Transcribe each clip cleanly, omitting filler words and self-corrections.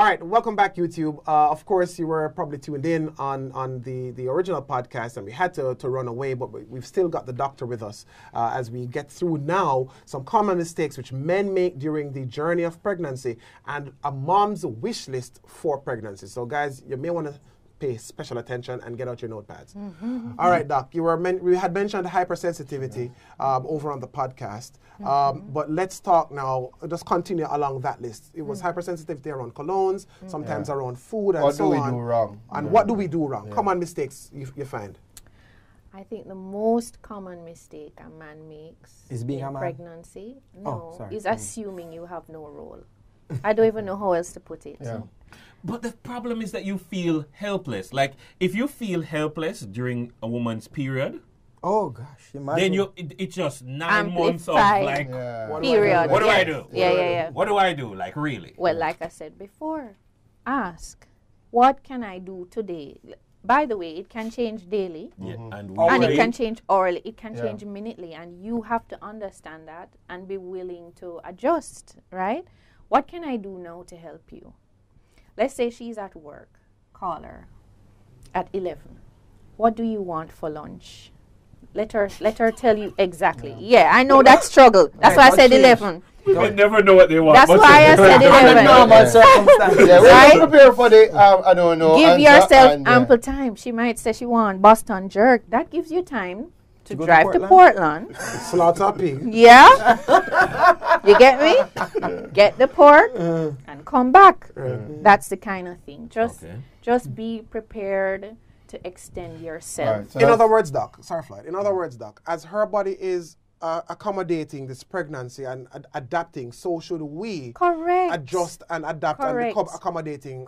All right, welcome back, YouTube. Of course, you were probably tuned in on the original podcast, and we had to run away, but we've still got the doctor with us as we get through now some common mistakes which men make during the journey of pregnancy and a mom's wish list for pregnancy. So, guys, you may want to pay special attention and get out your notepads. Mm-hmm. All right, Doc, we had mentioned hypersensitivity over on the podcast, but let's talk now, just continue along that list. It was hypersensitivity around colognes, sometimes around food and so on. What do we do wrong? And what do we do wrong? Yeah. Common mistakes you find. I think the most common mistake a man makes is being in pregnancy. No, is assuming you have no role. I don't even know how else to put it. Yeah. But the problem is that you feel helpless. Like, if you feel helpless during a woman's period, oh gosh, imagine. Then it's just 9 months of like, period. What do I do? Yeah. What do I do? Like, really? Well, like I said before, ask, what can I do today? By the way, it can change daily, and it can change orally, it can change minutely, and you have to understand that and be willing to adjust, right? What can I do now to help you? Let's say she's at work. Call her at 11. What do you want for lunch? Let her tell you exactly. Yeah, I know that struggle. That's why I said 11. They never know what they want. That's why I said 11. Normal circumstances. Right? Prepare for the I don't know. Give yourself ample time. She might say she wants Boston jerk. That gives you time to drive to Portland. Slaughter pig. Yeah. You get me? Yeah. Get the pork and come back. That's the kind of thing. Just be prepared to extend yourself. Right, so in other words, Doc, as her body is accommodating this pregnancy and adapting, so should we adjust and adapt and become accommodating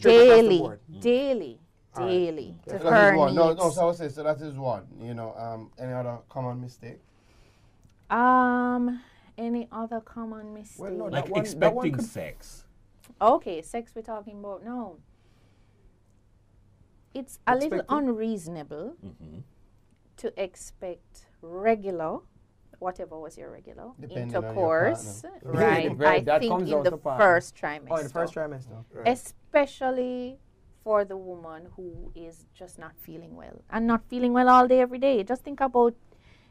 daily. Daily. Right. So that is one. So I would say, so that is one. You know, any other common mistake? Any other common mistake? Well, no, like expecting sex. Okay, sex we're talking about. No. It's a little unreasonable to expect regular, whatever was your regular, intercourse, right? I think in the first trimester. Oh, in the first trimester. Right. Especially for the woman who is just not feeling well, and not feeling well all day, every day. Just think about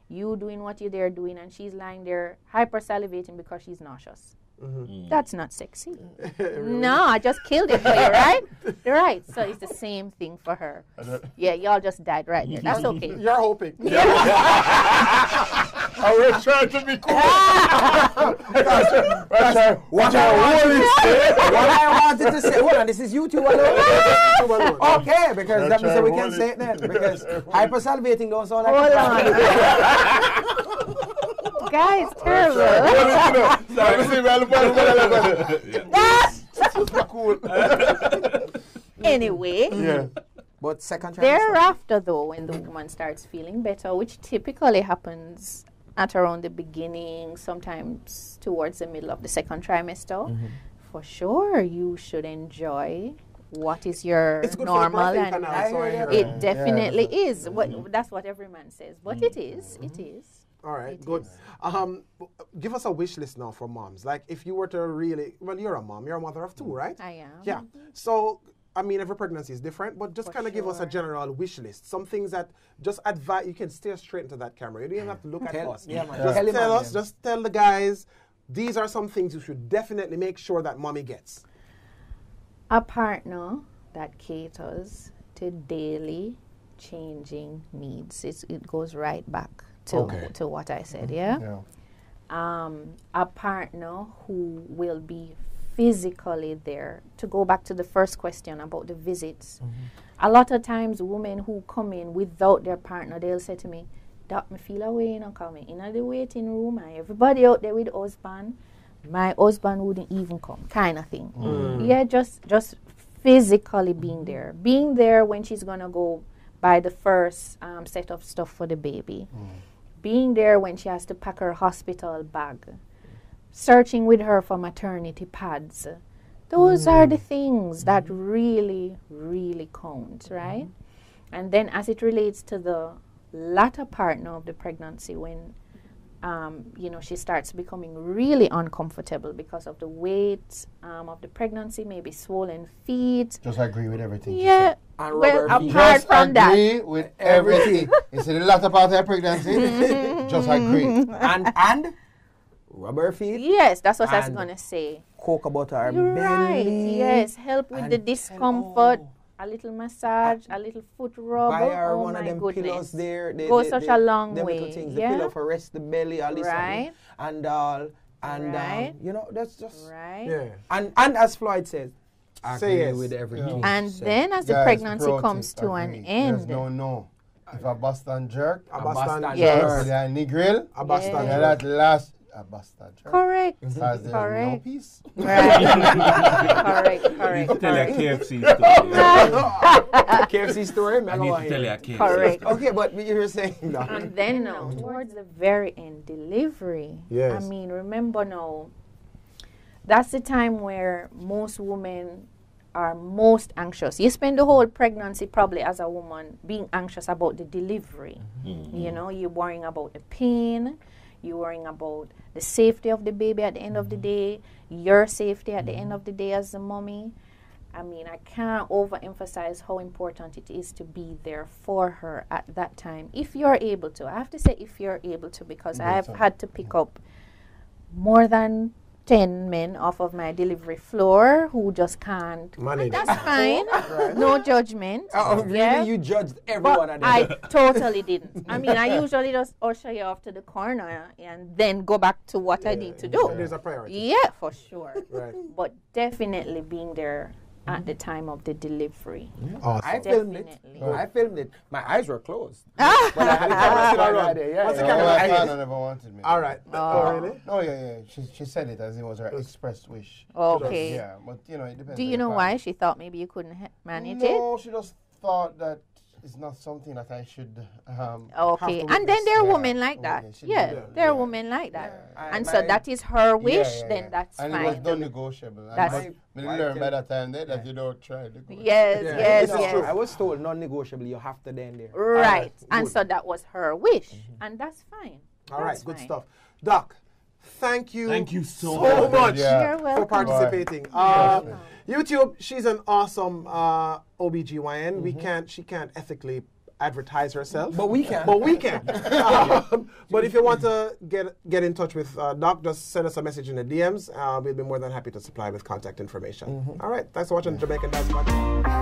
you doing what you're there doing, and she's lying there hypersalivating because she's nauseous. That's not sexy. Really? No, I just killed it for you, right? Right. So it's the same thing for her. Yeah, y'all just died right there. That's okay. You're hoping. I was trying to be cool. What I wanted to say. Well, this is YouTube alone. Okay, because that means we can say it then. Because hypersalvating don't sound like guys, terrible. Anyway. Yeah. But second trimester. Thereafter, though, when the woman starts feeling better, which typically happens at around the beginning, sometimes towards the middle of the second trimester, for sure you should enjoy what is your normal, and it definitely is. That's what every man says, but it is. All right, good. Give us a wish list now for moms. Like, if you were to really, well, you're a mom, you're a mother of two, right? I am. Yeah. So, I mean, every pregnancy is different, but just kind of give us a general wish list. Some things that just advise, you can stare straight into that camera. You don't even have to look at us. Yeah, just tell the guys, these are some things you should definitely make sure that mommy gets. A partner that caters to daily changing needs. It goes right back to what I said, a partner who will be physically there. To go back to the first question about the visits, a lot of times women who come in without their partner, they'll say to me, "Doc, me feel away, you know, come in the waiting room, and everybody out there with husband, my husband wouldn't even come," kind of thing. Yeah, just physically being there when she's gonna go buy the first set of stuff for the baby. Being there when she has to pack her hospital bag, searching with her for maternity pads. Those are the things that really, really count, right? And then as it relates to the latter partner of the pregnancy, when she starts becoming really uncomfortable because of the weight of the pregnancy, maybe swollen feet. Just agree with everything. Yeah. And well, apart from that. Just agree with everything. It's a lot about her pregnancy. Just agree. And rubber feet. Yes, that's what I was going to say. Cocoa butter and right, belly. Yes, help with the discomfort. A little massage, a little foot rub. Buy her one of them pillows there. Go such a long way. The pillow for rest the belly, a little something, and all, and you know, that's just yeah. And as Floyd says, agree with everything. And then as the pregnancy comes to an end, no. If a Boston jerk, a Boston jerk, a nigger, a Boston jerk, that last. A bastard. Correct. Correct. No peace. Right. Correct. Correct. You tell a KFC story. KFC story? I need to tell you a KFC correct. Story. Okay, but you were saying no. And then now, towards the very end, delivery. Yes. I mean, remember now, that's the time where most women are most anxious. You spend the whole pregnancy probably as a woman being anxious about the delivery. Mm-hmm. You know, you're worrying about the pain. You're worrying about the safety of the baby at the end of the day, your safety at the end of the day as a mommy. I mean, I can't overemphasize how important it is to be there for her at that time. If you're able to. I have to say if you're able to, because I've had to pick up more than 10 men off of my delivery floor who just can't manage. That's fine. No judgment. Really, you judged everyone at I totally didn't. I mean, I usually just usher you off to the corner and then go back to what I need to do. There's a priority. Yeah, for sure. Right. But definitely being there at the time of the delivery. Awesome. I filmed it. I filmed it. My eyes were closed. But I had a camera right there. What's the camera? Never wanted me. All right. Oh, really? Oh, yeah. She said it as it was her expressed wish. Okay. Yeah, but you know, it depends. Do you know why she thought maybe you couldn't manage it? No, she just thought that it's not something that I should okay, and then there are women like that. Yeah, there are women like that. And so that is her wish, then that's fine. And it was non-negotiable. We learn by that time that you don't try to go. Yes, yes, yes. I was told non-negotiable, you have to then there. Right, and so that was her wish, and that's fine. All right, good stuff. Doc, thank you. Thank you so much for participating. YouTube, she's an awesome OBGYN. She can't ethically advertise herself. But we can. But we can. But if you want to get in touch with Doc, just send us a message in the DMs. We'll be more than happy to supply with contact information. All right. Thanks for watching Jamaican Dance Podcast.